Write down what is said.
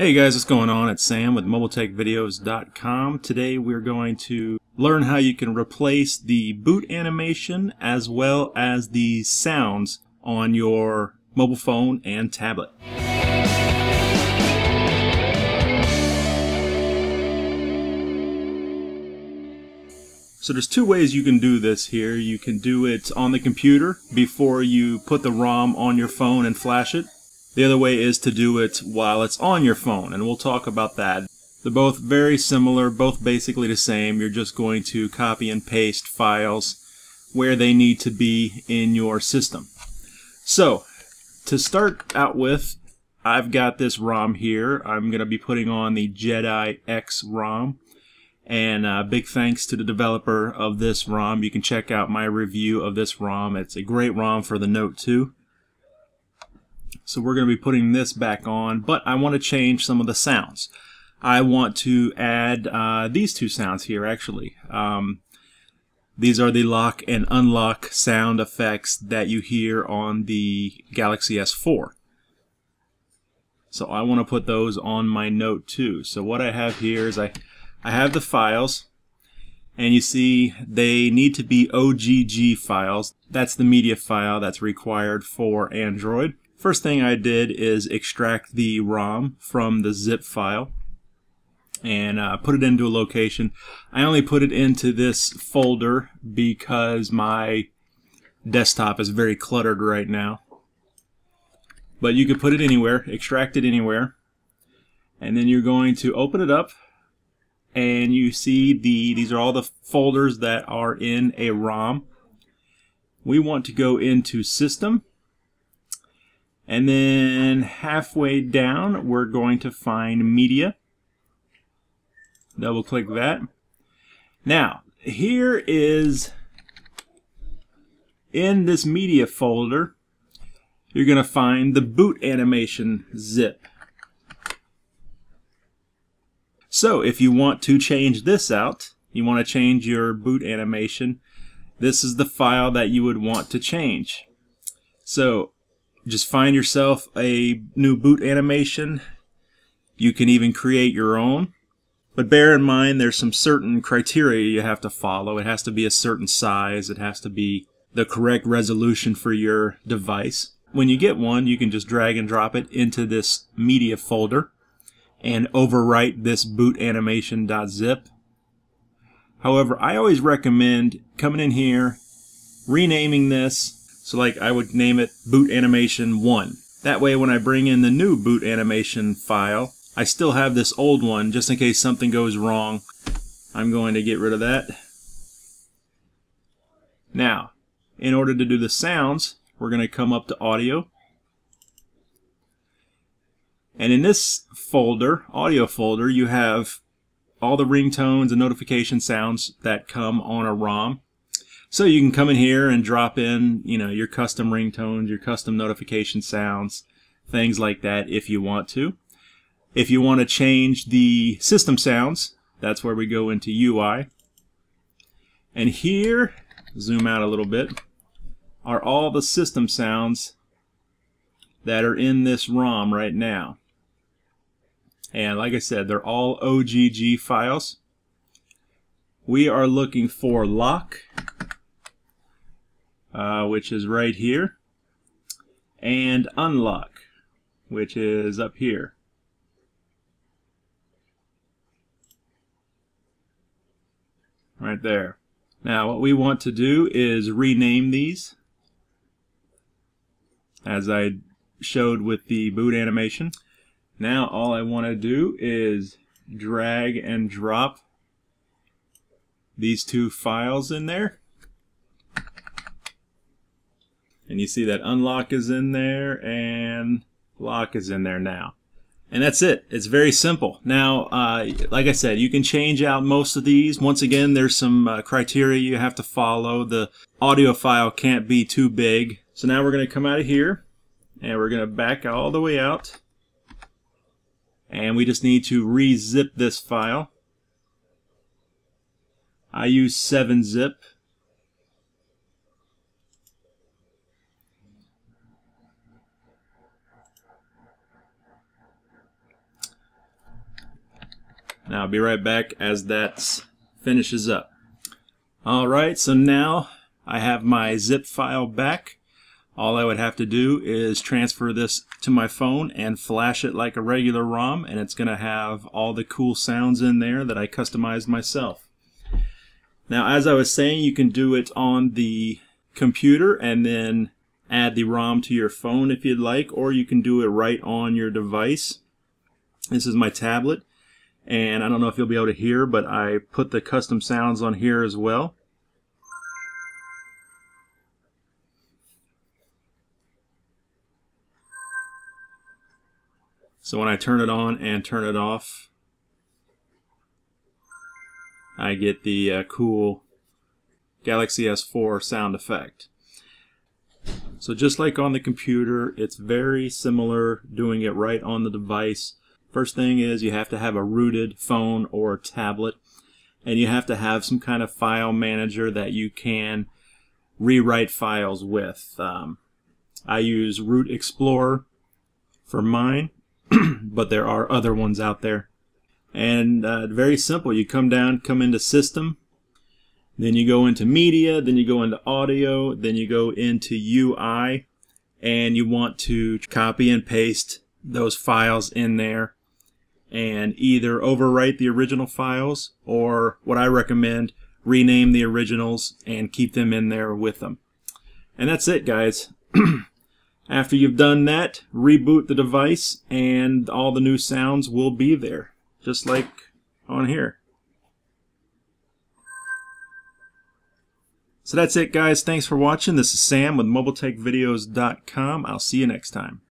Hey guys, what's going on? It's Sam with MobileTechVideos.com. Today we're going to learn how you can replace the boot animation as well as the sounds on your mobile phone and tablet. So there's two ways you can do this here. You can do it on the computer before you put the ROM on your phone and flash it. The other way is to do it while it's on your phone, and we'll talk about that. They're both very similar, both basically the same. You're just going to copy and paste files where they need to be in your system. So, to start out with, I've got this ROM here. I'm going to be putting on the Jedi X ROM, and big thanks to the developer of this ROM. You can check out my review of this ROM. It's a great ROM for the Note 2. So we're going to be putting this back on, but I want to change some of the sounds. I want to add these two sounds here, actually. These are the lock and unlock sound effects that you hear on the Galaxy S4. So I want to put those on my Note 2. So what I have here is I have the files, and you see they need to be OGG files. That's the media file that's required for Android. First thing I did is extract the ROM from the zip file and put it into a location. I only put it into this folder because my desktop is very cluttered right now. But you could put it anywhere, extract it anywhere, and then you're going to open it up, and you see these are all the folders that are in a ROM. We want to go into System. And then halfway down, we're going to find Media. Double click that. Now, here is, in this Media folder, you're going to find the boot animation zip. So, if you want to change this out, you want to change your boot animation, this is the file that you would want to change. So, just find yourself a new boot animation. You can even create your own, but bear in mind there's some certain criteria you have to follow. It has to be a certain size, it has to be the correct resolution for your device. When you get one, you can just drag and drop it into this media folder and overwrite this boot animation.zip. However, I always recommend coming in here, renaming this. So like I would name it boot animation 1. That way when I bring in the new boot animation file, I still have this old one just in case something goes wrong. I'm going to get rid of that. Now, in order to do the sounds, we're going to come up to audio. And in this folder, audio folder, you have all the ringtones and notification sounds that come on a ROM. So you can come in here and drop in, you know, your custom ringtones, your custom notification sounds, things like that if you want to. If you want to change the system sounds, that's where we go into UI. And here, zoom out a little bit, are all the system sounds that are in this ROM right now. And like I said, they're all OGG files. We are looking for lock, which is right here, and unlock, which is up here. Right there. Now what we want to do is rename these, as I showed with the boot animation. Now all I want to do is drag and drop these two files in there. And you see that unlock is in there and lock is in there now. And that's it. It's very simple. Now, like I said, you can change out most of these. Once again, there's some criteria you have to follow. The audio file can't be too big. So now we're going to come out of here and we're going to back all the way out. And we just need to re-zip this file. I use 7-zip. and I'll be right back as that finishes up. Alright, so now I have my zip file back. All I would have to do is transfer this to my phone and flash it like a regular ROM, and it's going to have all the cool sounds in there that I customized myself. Now, as I was saying, you can do it on the computer and then add the ROM to your phone if you'd like, or you can do it right on your device. This is my tablet, and I don't know if you'll be able to hear, but I put the custom sounds on here as well. So when I turn it on and turn it off, I get the cool Galaxy S4 sound effect. So just like on the computer, it's very similar doing it right on the device. First thing is you have to have a rooted phone or tablet, and you have to have some kind of file manager that you can rewrite files with. I use Root Explorer for mine, but there are other ones out there. And very simple, you come into System, then you go into Media, then you go into Audio, then you go into UI, and you want to copy and paste those files in there and either overwrite the original files, or what I recommend, rename the originals and keep them in there with them. And that's it, guys. After you've done that, reboot the device and all the new sounds will be there, just like on here. So that's it, guys. Thanks for watching. This is Sam with MobileTechVideos.com. I'll see you next time.